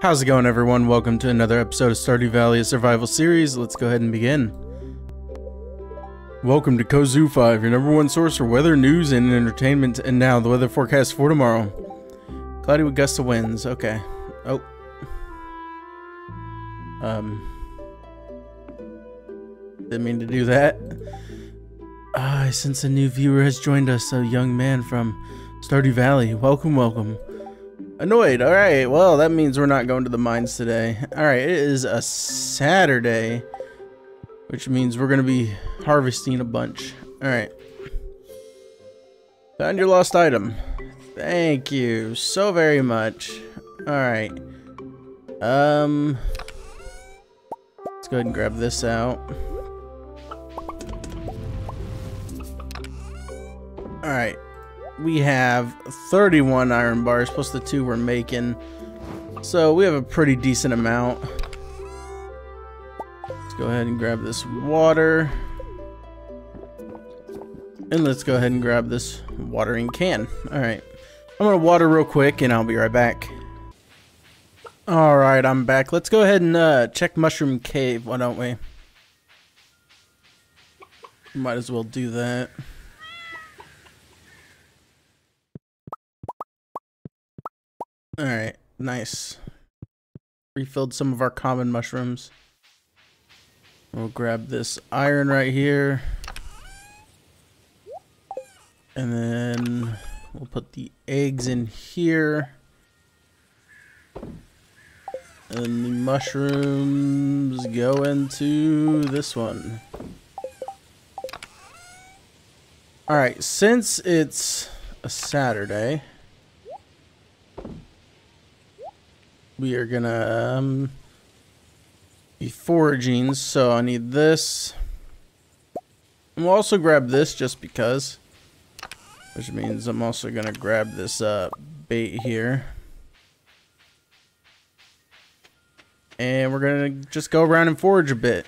How's it going, everyone? Welcome to another episode of Stardew Valley, a survival series. Let's go ahead and begin. Welcome to Kozu5, your #1 source for weather, news, and entertainment. And now, the weather forecast for tomorrow. Cloudy with gusts of winds. Okay. Oh. Didn't mean to do that. I sense a new viewer has joined us, a young man from Stardew Valley. Welcome, welcome. Annoyed. All right, well, that means we're not going to the mines today. All right, it is a Saturday, which means we're going to be harvesting a bunch. All right. Found your lost item. Thank you so very much. All right. Let's go ahead and grab this out. All right. We have 31 iron bars plus the 2 we're making, so we have a pretty decent amount. Let's go ahead and grab this water, and let's go ahead and grab this watering can. All right, I'm gonna water real quick and I'll be right back. All right, I'm back. Let's go ahead and check Mushroom Cave, why don't we? Might as well do that. Alright, nice. Refilled some of our common mushrooms. We'll grab this iron right here. And then we'll put the eggs in here. And the mushrooms go into this one. Alright, since it's a Saturday, we are gonna be foraging, so I need this. And we'll also grab this just because, which means I'm also gonna grab this bait here. And we're gonna just go around and forage a bit.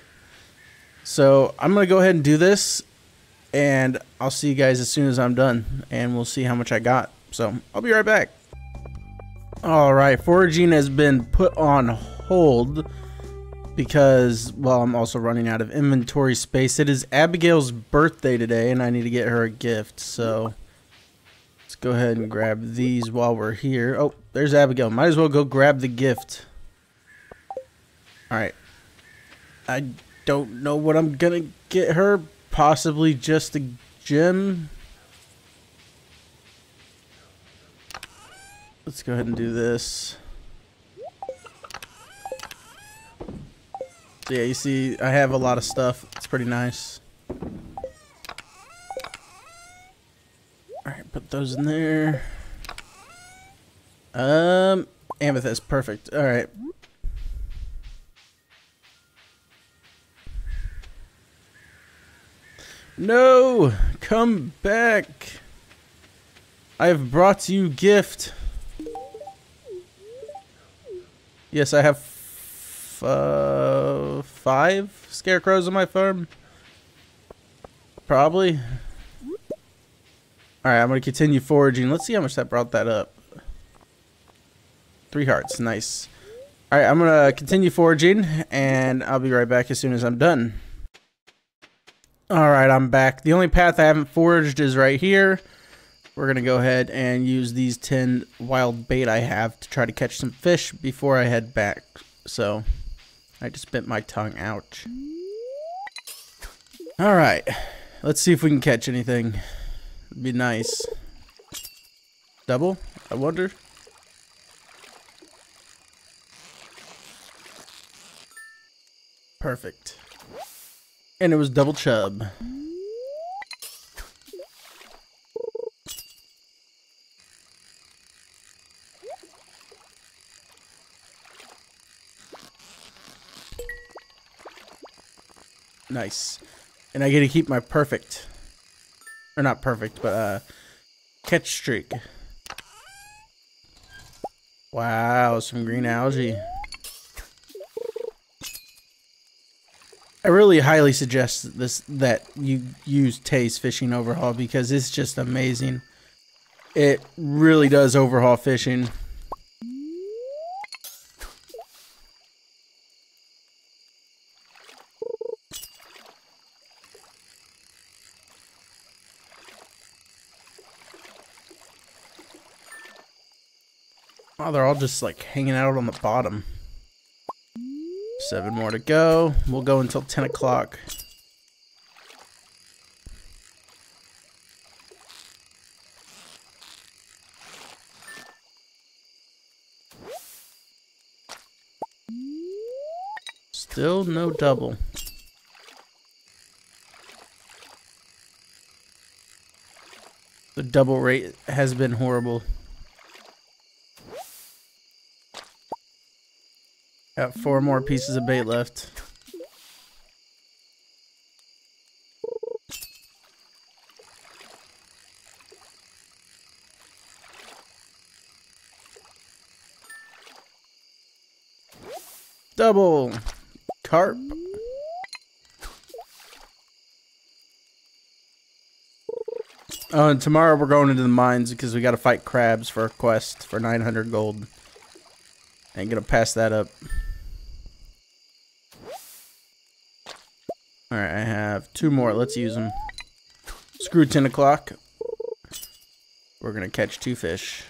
So I'm gonna go ahead and do this, and I'll see you guys as soon as I'm done, and we'll see how much I got. So I'll be right back. Alright, foraging has been put on hold because, well, I'm also running out of inventory space. It is Abigail's birthday today, and I need to get her a gift, so let's go ahead and grab these while we're here. Oh, there's Abigail. Might as well go grab the gift. Alright. I don't know what I'm gonna get her. Possibly just a gem. Let's go ahead and do this. So yeah, you see, I have a lot of stuff. It's pretty nice. Alright, put those in there. Amethyst, perfect. Alright. No! Come back! I have brought you gift. Yes, I have 5 scarecrows on my farm. Probably. Alright, I'm going to continue foraging. Let's see how much that brought that up. 3 hearts. Nice. Alright, I'm going to continue foraging, and I'll be right back as soon as I'm done. Alright, I'm back. The only path I haven't foraged is right here. We're going to go ahead and use these 10 wild bait I have to try to catch some fish before I head back. So, I just bit my tongue. Ouch. Alright. Let's see if we can catch anything. It'd be nice. Double? I wonder. Perfect. And it was double chub. Nice. And I get to keep my perfect, or not perfect, but catch streak. Wow, some green algae. I really highly suggest this, that you use Tay's Fishing Overhaul, because it's just amazing. It really does overhaul fishing. Oh, they're all just like hanging out on the bottom. 7 more to go. We'll go until 10 o'clock. Still no double. The double rate has been horrible. Got 4 more pieces of bait left. Double carp. Oh, and tomorrow we're going into the mines because we got to fight crabs for a quest for 900 gold. Ain't gonna pass that up. Alright, I have 2 more. Let's use them. Screw 10 o'clock. We're going to catch 2 fish.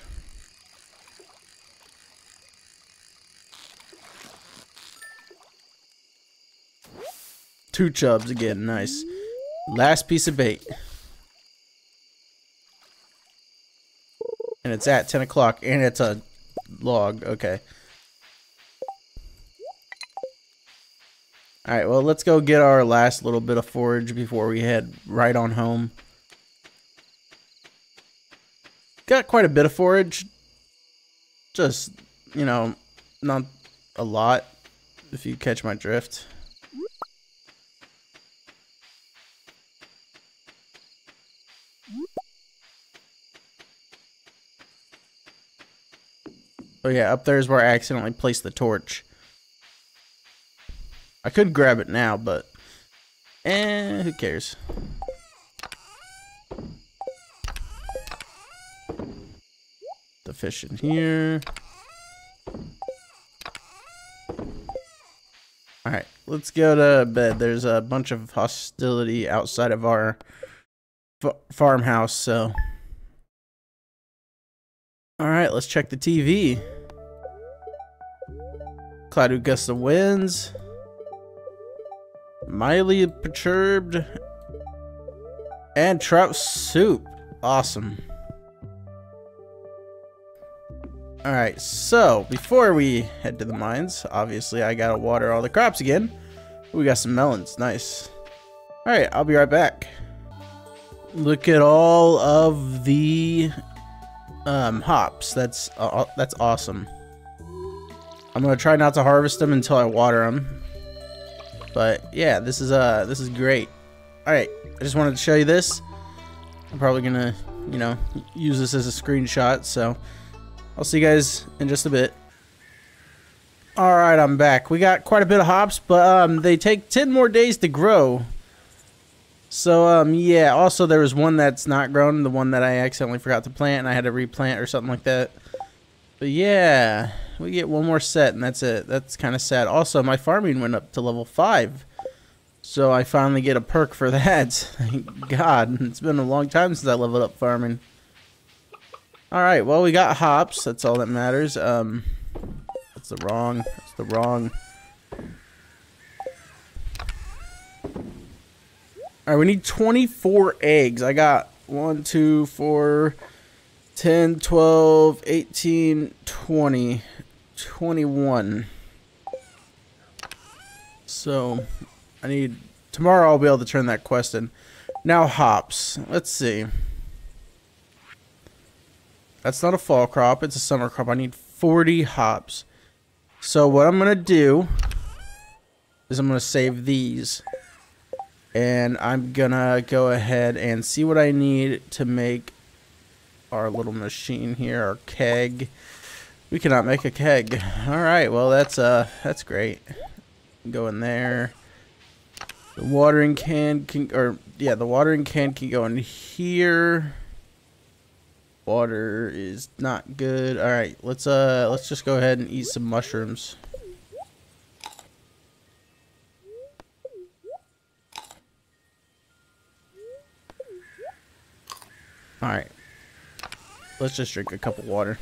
Two chubs again. Nice. Last piece of bait. And it's at 10 o'clock. And it's a log. Okay. Alright, well, let's go get our last little bit of forage before we head right on home. Got quite a bit of forage. Just, you know, not a lot, if you catch my drift. Oh yeah, up there is where I accidentally placed the torch. I could grab it now, but eh, who cares? The fish in here. Alright, let's go to bed. There's a bunch of hostility outside of our farmhouse, so. Alright, let's check the TV. Cloudy gusts of winds. Mildly perturbed and trout soup. Awesome. Alright, so before we head to the mines, obviously I gotta water all the crops again. We got some melons. Nice. Alright, I'll be right back. Look at all of the hops. That's awesome. I'm gonna try not to harvest them until I water them. But yeah, this is great. All right, I just wanted to show you this. I'm probably gonna, you know, use this as a screenshot. So I'll see you guys in just a bit. All right, I'm back. We got quite a bit of hops, but they take 10 more days to grow. So yeah. Also, there was one that's not grown, the one that I accidentally forgot to plant, and I had to replant or something like that. But yeah. We get 1 more set and that's it. That's kind of sad. Also, my farming went up to level 5. So I finally get a perk for that. Thank God. It's been a long time since I leveled up farming. Alright, well, we got hops. That's all that matters. That's the wrong. Alright, we need 24 eggs. I got 1, 2, 4, 10, 12, 18, 20. 21. So I need tomorrow. I'll be able to turn that quest in. Now hops. Let's see. That's not a fall crop. It's a summer crop. I need 40 hops. So what I'm gonna do is I'm gonna save these, and I'm gonna go ahead and see what I need to make our little machine here. Our keg. We cannot make a keg. Alright, well that's great. Go in there. The watering can can go in here. Water is not good. Alright, let's just go ahead and eat some mushrooms. Alright. Let's just drink a cup of water.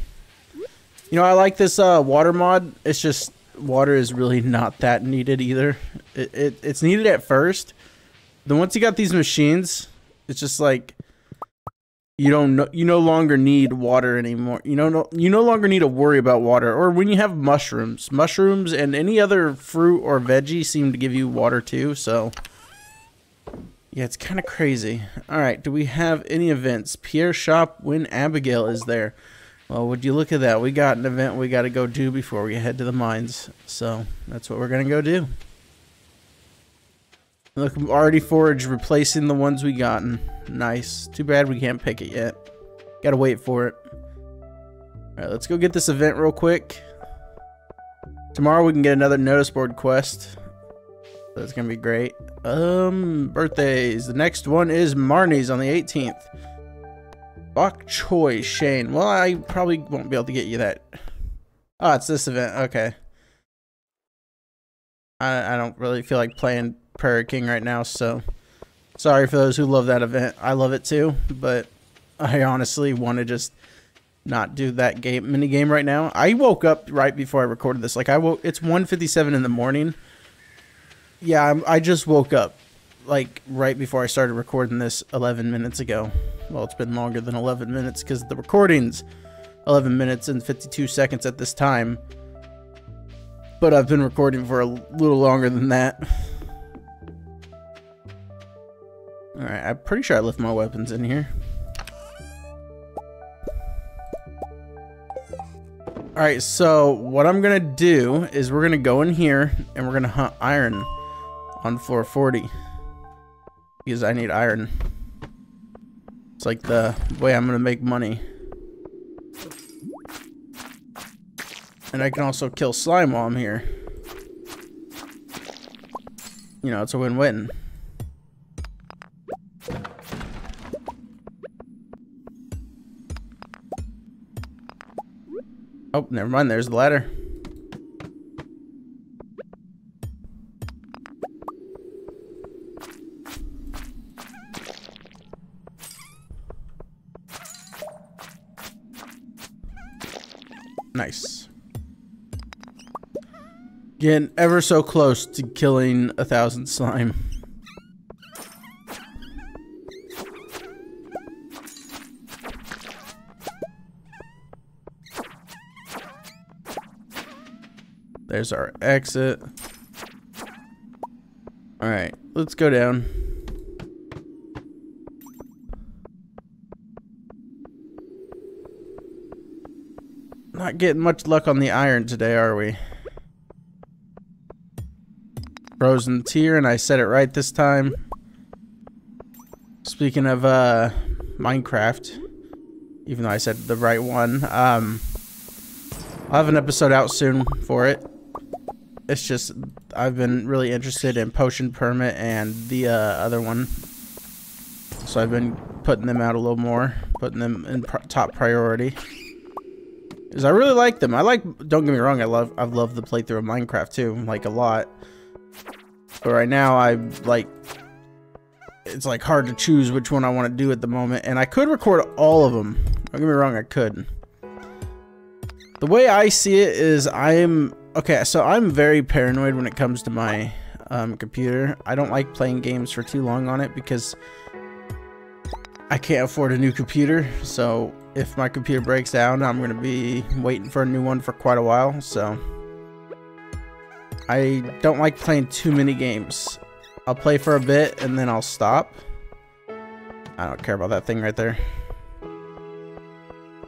You know, I like this water mod. It's just water is really not that needed either. It's needed at first. Then once you got these machines, it's just like you no longer need water anymore. You no longer need to worry about water. Or when you have mushrooms, and any other fruit or veggie seem to give you water too. So yeah, it's kind of crazy. All right, do we have any events? Pierre's shop when Abigail is there. Well, would you look at that? We got an event we got to go do before we head to the mines. So that's what we're going to go do. Look, I'm already foraged, replacing the ones we gotten. Nice. Too bad we can't pick it yet. Got to wait for it. All right, let's go get this event real quick. Tomorrow we can get another notice board quest. So it's going to be great. Birthdays. The next one is Marnie's on the 18th. Bok Choy, Shane. Well, I probably won't be able to get you that. Oh, it's this event. Okay. I don't really feel like playing Prairie King right now, so sorry for those who love that event. I love it too, but I honestly want to just not do that game mini game right now. I woke up right before I recorded this. Like I woke. It's 1:57 in the morning. Yeah, I just woke up like right before I started recording this 11 minutes ago. Well, it's been longer than 11 minutes because the recording's 11 minutes and 52 seconds at this time. But I've been recording for a little longer than that. Alright, I'm pretty sure I left my weapons in here. Alright, so what I'm going to do is we're going to go in here and we're going to hunt iron on floor 40. Because I need iron. It's like the way I'm gonna make money. And I can also kill slime while I'm here. You know, it's a win-win. Oh, never mind, there's the ladder. Nice. Getting ever so close to killing 1,000 slime. There's our exit. Alright, let's go down. Not getting much luck on the iron today, are we? Frozen tier, and I said it right this time. Speaking of Minecraft, even though I said the right one, I'll have an episode out soon for it. It's just I've been really interested in Potion Permit and the other one, so I've been putting them out a little more, putting them in top priority. Because I really like them. I like, don't get me wrong, I've loved the playthrough of Minecraft too, like a lot. But right now it's like hard to choose which one I want to do at the moment, and I could record all of them. Don't get me wrong, I could. The way I see it is I'm very paranoid when it comes to my computer. I don't like playing games for too long on it because I can't afford a new computer, so if my computer breaks down, I'm going to be waiting for a new one for quite a while, so I don't like playing too many games. I'll play for a bit, and then I'll stop. I don't care about that thing right there.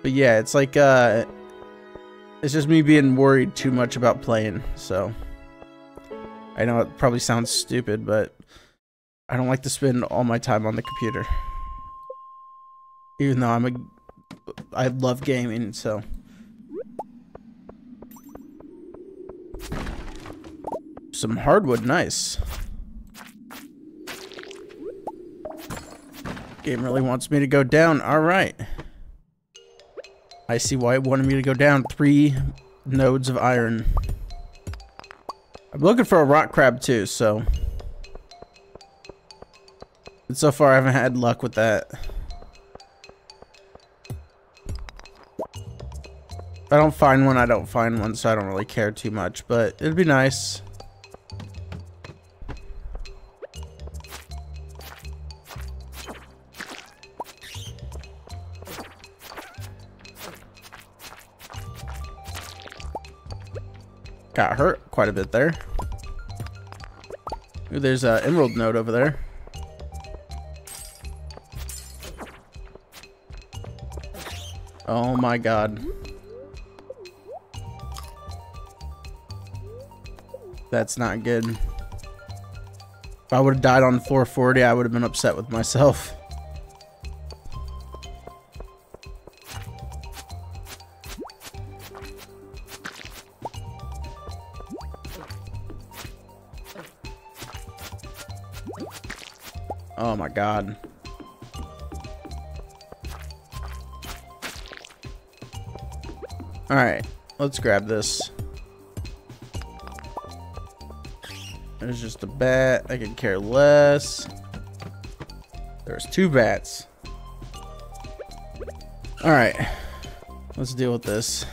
But yeah, it's like, it's just me being worried too much about playing, so I know it probably sounds stupid, but I don't like to spend all my time on the computer. Even though I love gaming, so. Some hardwood, nice. Game really wants me to go down, alright. I see why it wanted me to go down. 3 nodes of iron. I'm looking for a rock crab too, so. And so far I haven't had luck with that. I don't find one, I don't find one, so I don't really care too much, but it'd be nice. Got hurt quite a bit there. Ooh, there's an emerald node over there. Oh my god. That's not good. If I would have died on 440, I would have been upset with myself. Oh my god. Alright, let's grab this. There's just a bat. I could care less. There's two bats. Alright, let's deal with this.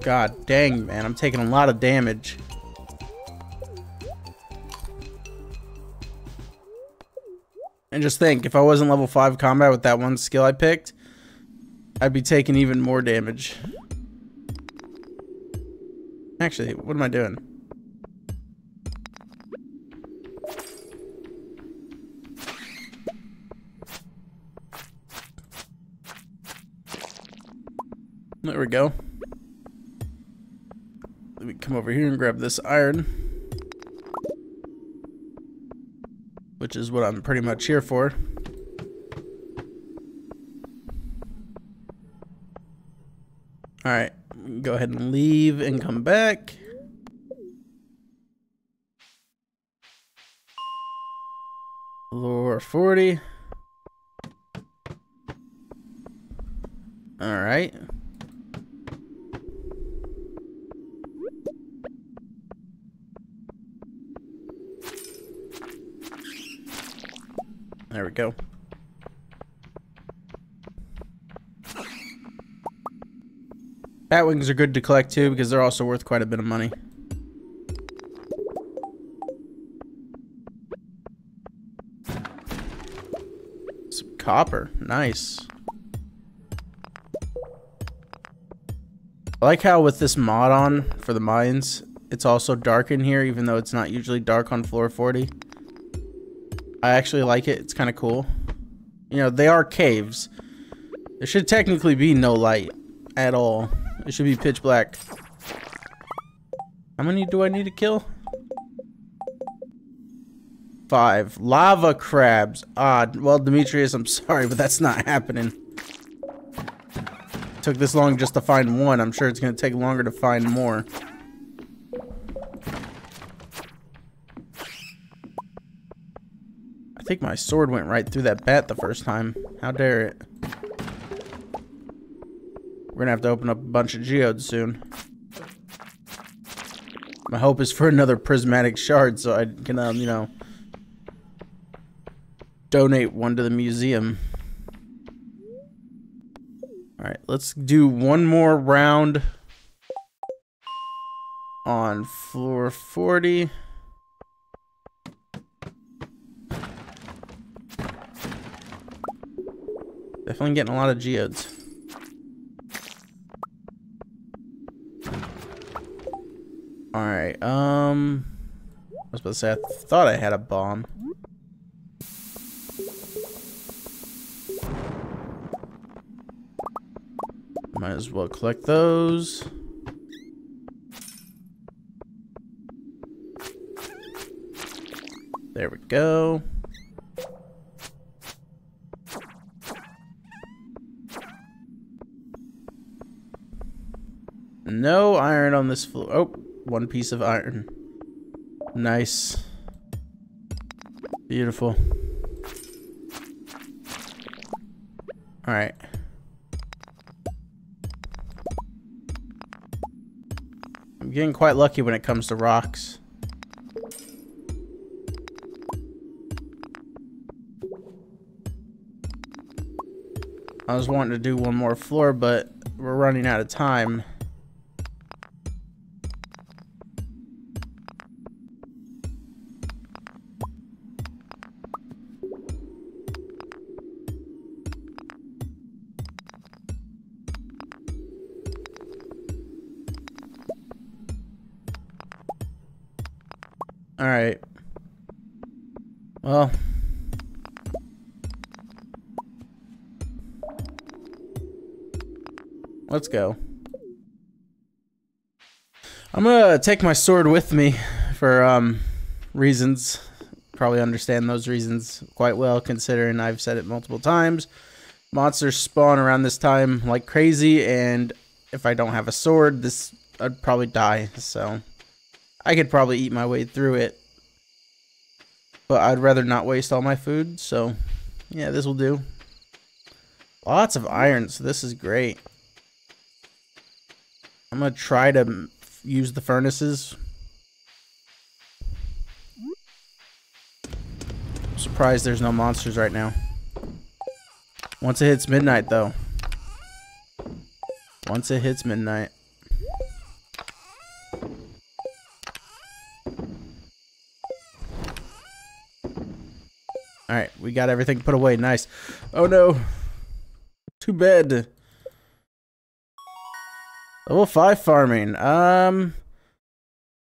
God dang, man, I'm taking a lot of damage. And just think, if I wasn't level 5 combat with that one skill I picked, I'd be taking even more damage. Actually, what am I doing? There we go. Let me come over here and grab this iron, which is what I'm pretty much here for. Alright, go ahead and leave and come back. Lore 40. Alright. There we go. Bat wings are good to collect too because they're also worth quite a bit of money. Some copper. Nice. I like how with this mod on for the mines, it's also dark in here even though it's not usually dark on floor 40. I actually like it. It's kind of cool. You know, they are caves. There should technically be no light at all. It should be pitch black. How many do I need to kill? 5. Lava crabs. Ah, well, Demetrius, I'm sorry, but that's not happening. It took this long just to find one. I'm sure it's going to take longer to find more. I think my sword went right through that bat the first time. How dare it. We're gonna have to open up a bunch of geodes soon. My hope is for another prismatic shard so I can, you know, donate one to the museum. Alright, let's do one more round on floor 40. Definitely getting a lot of geodes. Alright, I was about to say, I thought I had a bomb. Might as well collect those. There we go. No iron on this floor. Oh, one piece of iron. Nice. Beautiful. Alright. I'm getting quite lucky when it comes to rocks. I was wanting to do one more floor, but we're running out of time. Alright. Well. Let's go. I'm gonna take my sword with me for reasons. Probably understand those reasons quite well, considering I've said it multiple times. Monsters spawn around this time like crazy, and if I don't have a sword, I'd probably die, so I could probably eat my way through it, but I'd rather not waste all my food, so yeah, this will do. Lots of iron, so this is great. I'm gonna try to use the furnaces. I'm surprised there's no monsters right now. Once it hits midnight, though. Once it hits midnight. Alright, we got everything put away. Nice. Oh no. Too bad. Level 5 farming.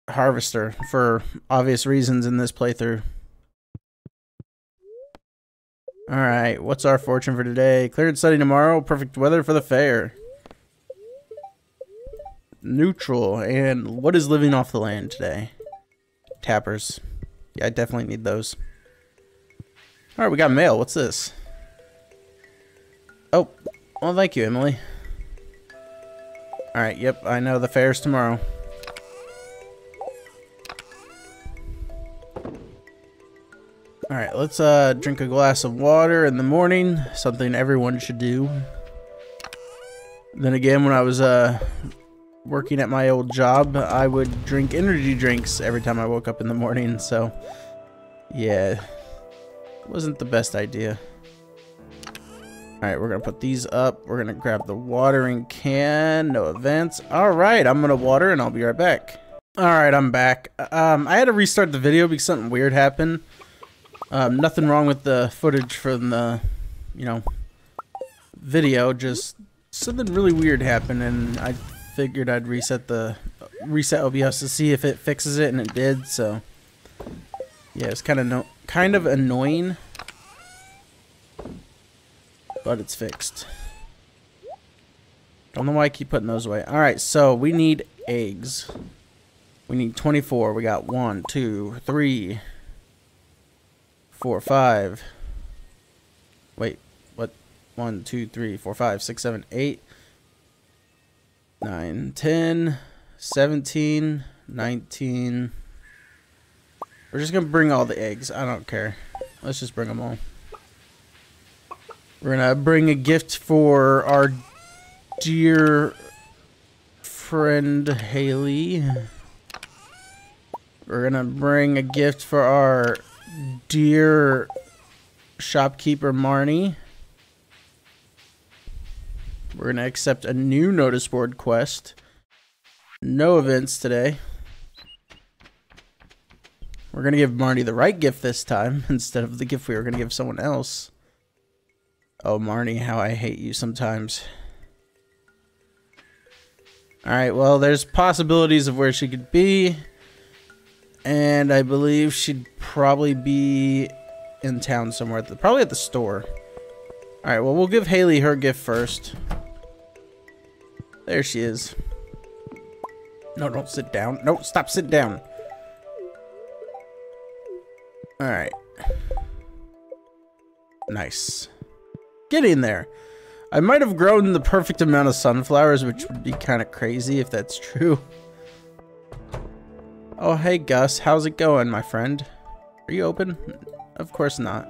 Harvester, for obvious reasons in this playthrough. Alright, what's our fortune for today? Clear and sunny tomorrow. Perfect weather for the fair. Neutral. And what is living off the land today? Tappers. Yeah, I definitely need those. Alright, we got mail. What's this? Oh, well, thank you, Emily. Alright, yep, I know the fair's tomorrow. Alright, let's drink a glass of water in the morning. Something everyone should do. Then again, when I was working at my old job, I would drink energy drinks every time I woke up in the morning, so yeah. Wasn't the best idea. Alright, we're gonna put these up. We're gonna grab the watering can. No events. Alright, I'm gonna water and I'll be right back. Alright, I'm back. I had to restart the video because something weird happened. Nothing wrong with the footage from the, video. Just something really weird happened, and I figured I'd reset OBS to see if it fixes it, and it did. So yeah, it's kind of annoying. But it's fixed. Don't know why I keep putting those away. Alright, so we need eggs. We need 24. We got 1, 2, 3, 4, 5. Wait, what? 1, 2, 3, 4, 5, 6, 7, 8, 9, 10, 17, 19. We're just going to bring all the eggs. I don't care. Let's just bring them all. We're gonna bring a gift for our dear friend Haley. We're gonna bring a gift for our dear shopkeeper Marnie. We're gonna accept a new notice board quest. No events today. We're gonna give Marnie the right gift this time instead of the gift we were gonna give someone else. Oh, Marnie, how I hate you sometimes. Alright, well, there's possibilities of where she could be. And I believe she'd probably be in town somewhere. Probably at the store. Alright, well, we'll give Haley her gift first. There she is. No, don't sit down. No, stop, sit down. Alright. Nice. Get in there. I might have grown the perfect amount of sunflowers, which would be kind of crazy if that's true. Oh, hey, Gus. How's it going, my friend? Are you open? Of course not.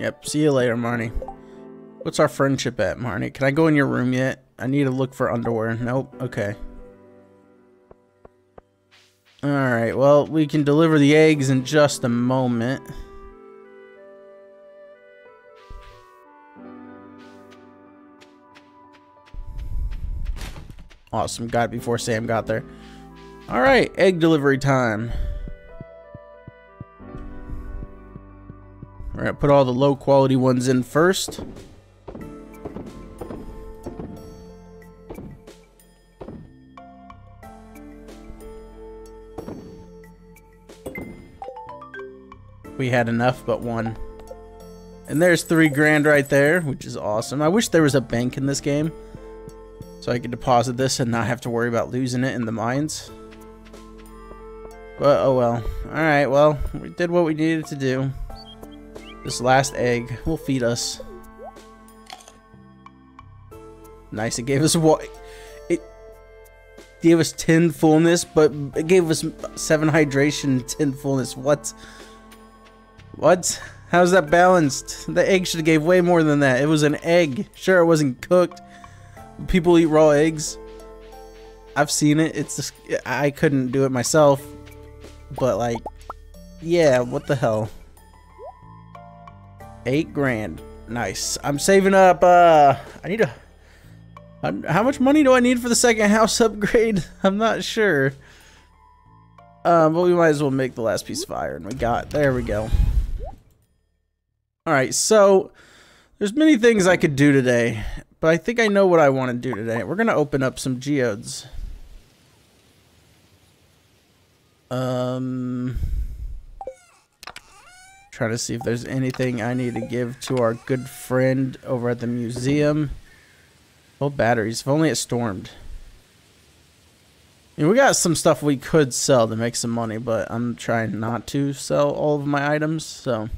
Yep, see you later, Marnie. What's our friendship at, Marnie? Can I go in your room yet? I need to look for underwear. Nope, okay. Alright, well, we can deliver the eggs in just a moment. Awesome, got it before Sam got there. Alright, egg delivery time. We're gonna put all the low quality ones in first. We had enough but one. And there's $3 grand right there, which is awesome. I wish there was a bank in this game, so I could deposit this and not have to worry about losing it in the mines. But oh well. Alright, well, we did what we needed to do. This last egg will feed us. Nice, it gave us what? It gave us 10 fullness, but it gave us 7 hydration, 10 fullness. What? What? How's that balanced? The egg should have gave way more than that. It was an egg. Sure, it wasn't cooked. People eat raw eggs. I've seen it. It's just, I couldn't do it myself. But like, yeah, what the hell? $8 grand. Nice. I'm saving up, I need a... how much money do I need for the second house upgrade? I'm not sure. But we might as well make the last piece of iron. We got... There we go. Alright, so... There's many things I could do today. But I think I know what I want to do today. We're going to open up some geodes. Try to see if there's anything I need to give to our good friend over at the museum. Oh, batteries. If only it stormed. I mean, we got some stuff we could sell to make some money, but I'm trying not to sell all of my items, so.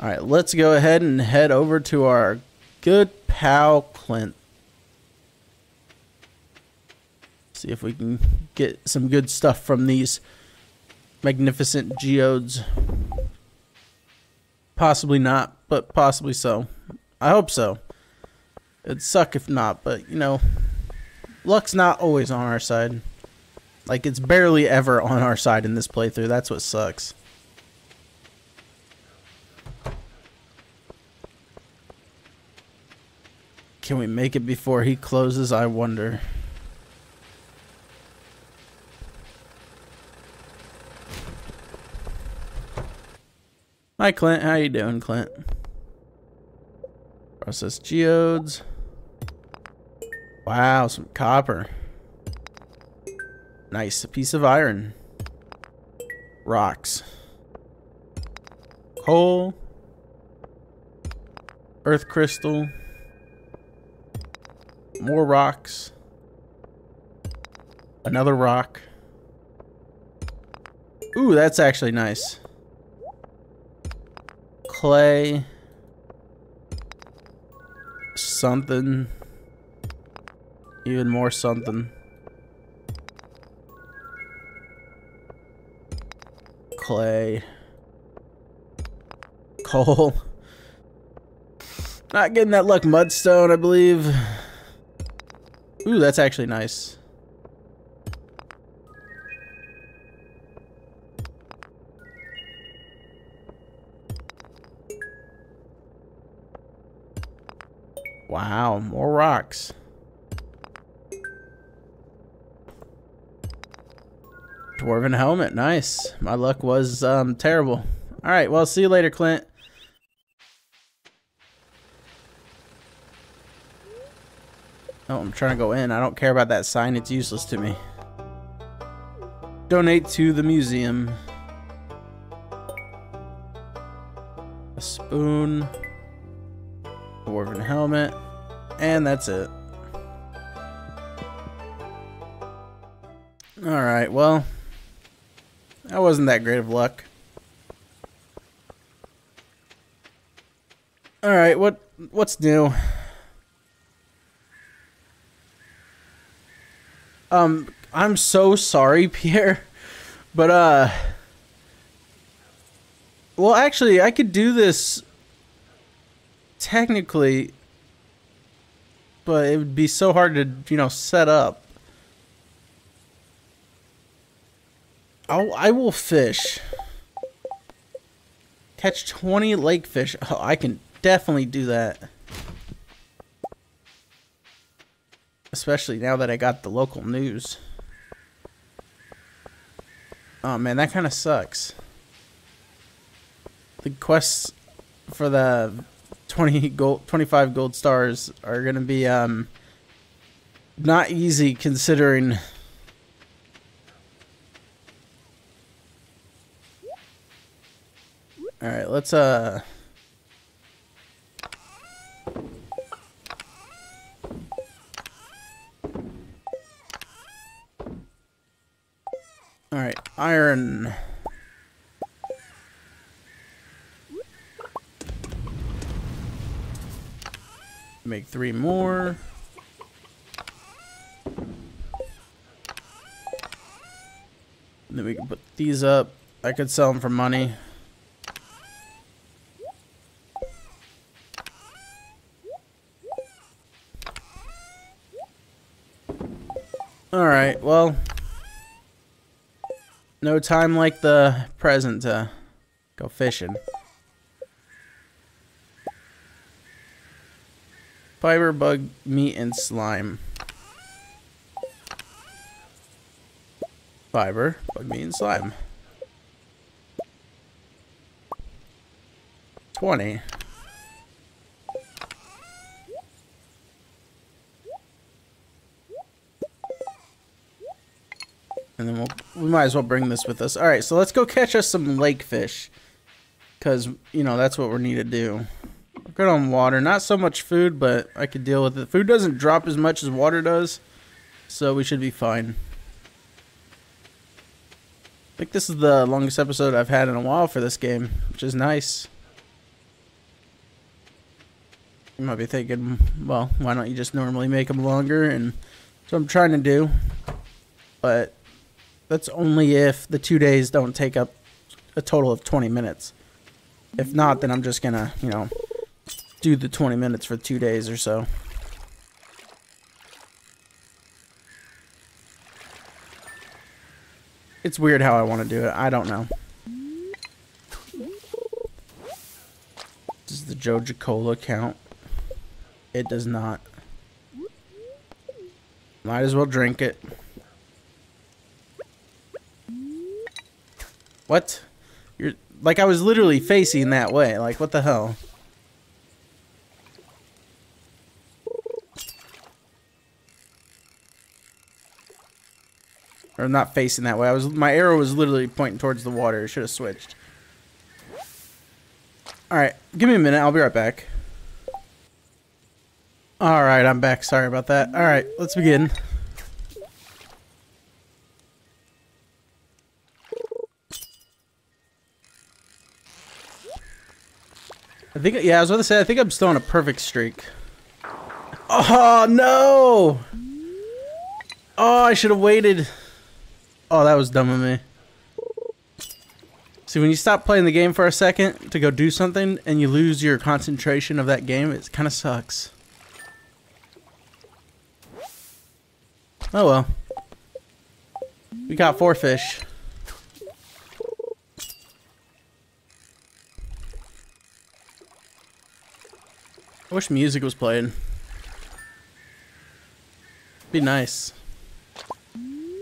Alright, let's go ahead and head over to our good pal Clint. See if we can get some good stuff from these magnificent geodes. Possibly not, but possibly so. I hope so. It'd suck if not, but you know, luck's not always on our side. Like, it's barely ever on our side in this playthrough. That's what sucks. Can we make it before he closes? I wonder. Hi Clint, how you doing, Clint? Process geodes. Wow, some copper. Nice, a piece of iron. Rocks. Coal. Earth crystal. More rocks. Another rock. Ooh, that's actually nice. Clay, something, even more something, clay, coal, not getting that luck, mudstone, I believe. Ooh, that's actually nice. Wow, more rocks. Dwarven helmet, nice. My luck was terrible. Alright, well, see you later, Clint. Oh, I'm trying to go in. I don't care about that sign. It's useless to me. Donate to the museum. A spoon. Dwarven helmet, and that's it. Alright, well, that wasn't that great of luck. Alright, what's new? I'm so sorry, Pierre, but well, actually, I could do this technically, but it would be so hard to, you know, set up. I will fish. Catch 20 lake fish. Oh, I can definitely do that. Especially now that I got the local news. Oh man, that kind of sucks. The quests for the 25 gold stars are gonna be not easy, considering . Alright, let's Alright, iron. Make 3 more. And then we can put these up. I could sell them for money. Alright, well, no time like the present to go fishing. Fiber, bug, meat, and slime. Fiber, bug, meat, and slime. 20. And then we might as well bring this with us. Alright, so let's go catch us some lake fish. Because, you know, that's what we need to do. We're good on water. Not so much food, but I could deal with it. Food doesn't drop as much as water does. So we should be fine. I think this is the longest episode I've had in a while for this game, which is nice. You might be thinking, well, why don't you just normally make them longer? And that's what I'm trying to do. But that's only if the 2 days don't take up a total of 20 minutes. If not, then I'm just gonna, you know, do the 20 minutes for 2 days or so. It's weird how I want to do it. I don't know. Does the Joja Cola count? It does not. Might as well drink it. What? You're like, I was literally facing that way. Like, what the hell? Or not facing that way. I was, my arrow was literally pointing towards the water. It should have switched. All right, give me a minute. I'll be right back. All right, I'm back. Sorry about that. All right, let's begin. I think, yeah, I was about to say, I think I'm still on a perfect streak. Oh, no! Oh, I should have waited. Oh, that was dumb of me. See, when you stop playing the game for a second to go do something, and you lose your concentration of that game, it kind of sucks. Oh, well. We got 4 fish. I wish music was playing. Be nice. At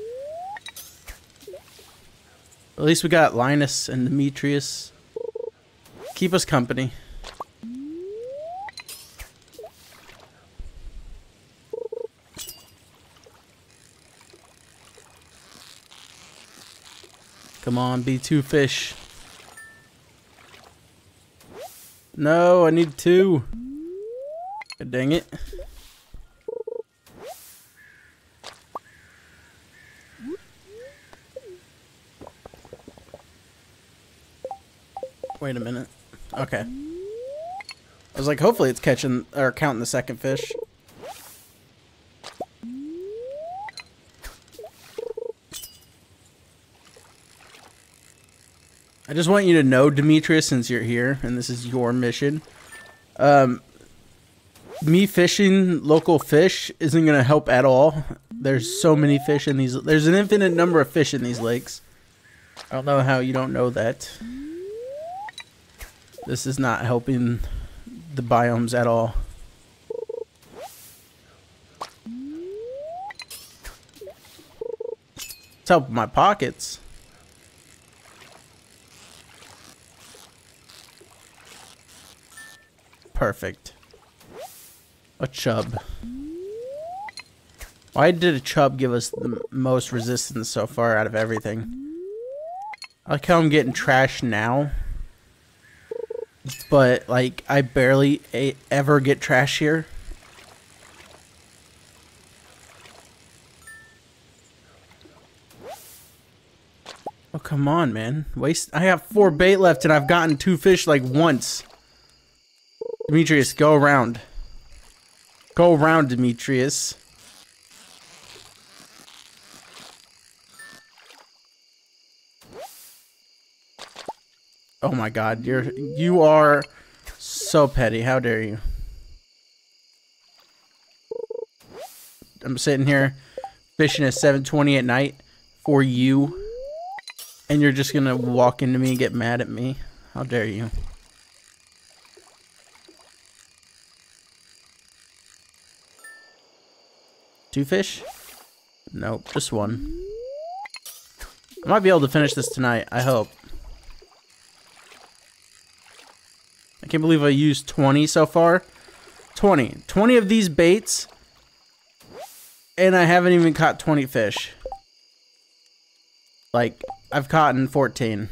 least we got Linus and Demetrius. Keep us company. Come on, be 2 fish. No, I need 2. God dang it. Wait a minute. Okay. I was like, hopefully it's catching or counting the second fish. I just want you to know, Demetrius, since you're here and this is your mission. me fishing local fish isn't going to help at all. There's so many fish in these. There's an infinite number of fish in these lakes. I don't know how you don't know that. This is not helping the biomes at all. It's helping my pockets. Perfect. A chub. Why did a chub give us the most resistance so far out of everything? I like how I'm getting trash now, but like I barely ever get trash here. Oh come on, man! Waste. I have 4 bait left, and I've gotten 2 fish like once. Demetrius, go around. Go around, Demetrius. Oh my God, you are so petty. How dare you? I'm sitting here fishing at 7:20 at night for you, and you're just gonna walk into me and get mad at me. How dare you? Two fish? Nope, just one. I might be able to finish this tonight, I hope. I can't believe I used 20 so far. 20. 20 of these baits, and I haven't even caught 20 fish. Like, I've caught 14.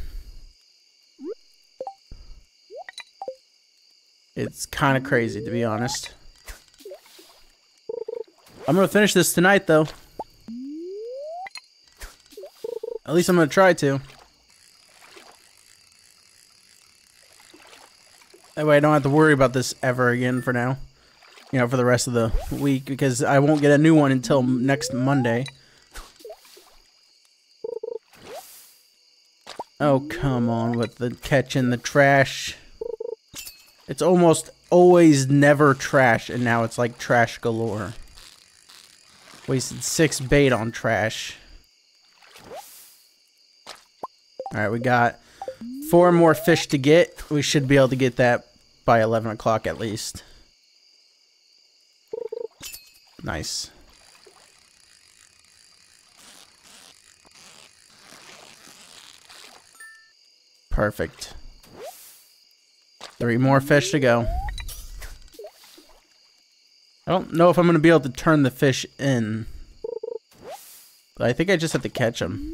It's kind of crazy, to be honest. I'm gonna finish this tonight, though. At least I'm gonna try to. That way I don't have to worry about this ever again for now. You know, for the rest of the week, because I won't get a new one until next Monday. Oh, come on with the catch in the trash. It's almost always never trash, and now it's like trash galore. Wasted 6 bait on trash. Alright, we got 4 more fish to get. We should be able to get that by 11 o'clock at least. Nice. Perfect. 3 more fish to go. I don't know if I'm going to be able to turn the fish in, but I think I just have to catch them.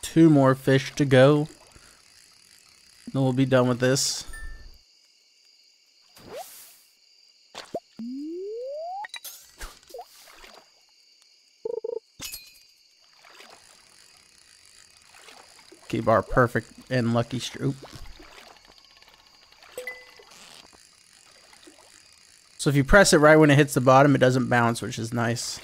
Two more fish to go. Then we'll be done with this. Keep our perfect and lucky stroop. So if you press it right when it hits the bottom, it doesn't bounce, which is nice.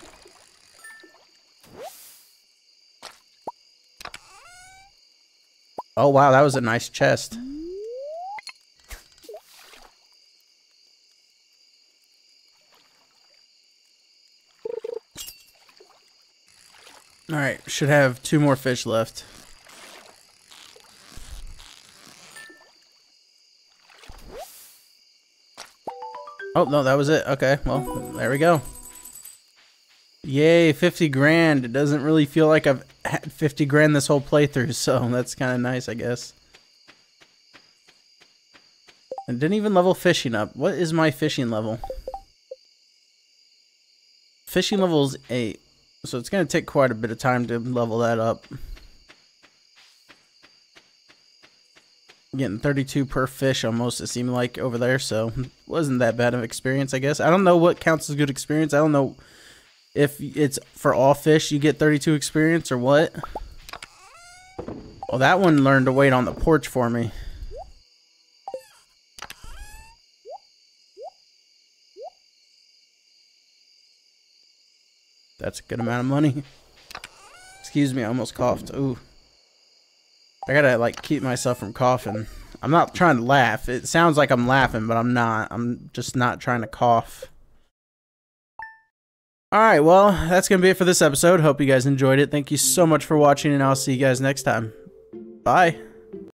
Oh wow, that was a nice chest. Alright, should have 2 more fish left. Oh, no, that was it. Okay, well, there we go. Yay, 50 grand. It doesn't really feel like I've had 50 grand this whole playthrough, so that's kind of nice, I guess. And didn't even level fishing up. What is my fishing level? Fishing level is 8, so it's going to take quite a bit of time to level that up. Getting 32 per fish almost, it seemed like, over there, so wasn't that bad of experience, I guess. I don't know what counts as good experience. I don't know if it's for all fish you get 32 experience or what. Well, that one learned to wait on the porch for me. That's a good amount of money. Excuse me, I almost coughed. Ooh. I gotta like keep myself from coughing. I'm not trying to laugh. It sounds like I'm laughing, but I'm not. I'm just not trying to cough. Alright, well, that's gonna be it for this episode. Hope you guys enjoyed it. Thank you so much for watching, and I'll see you guys next time. Bye.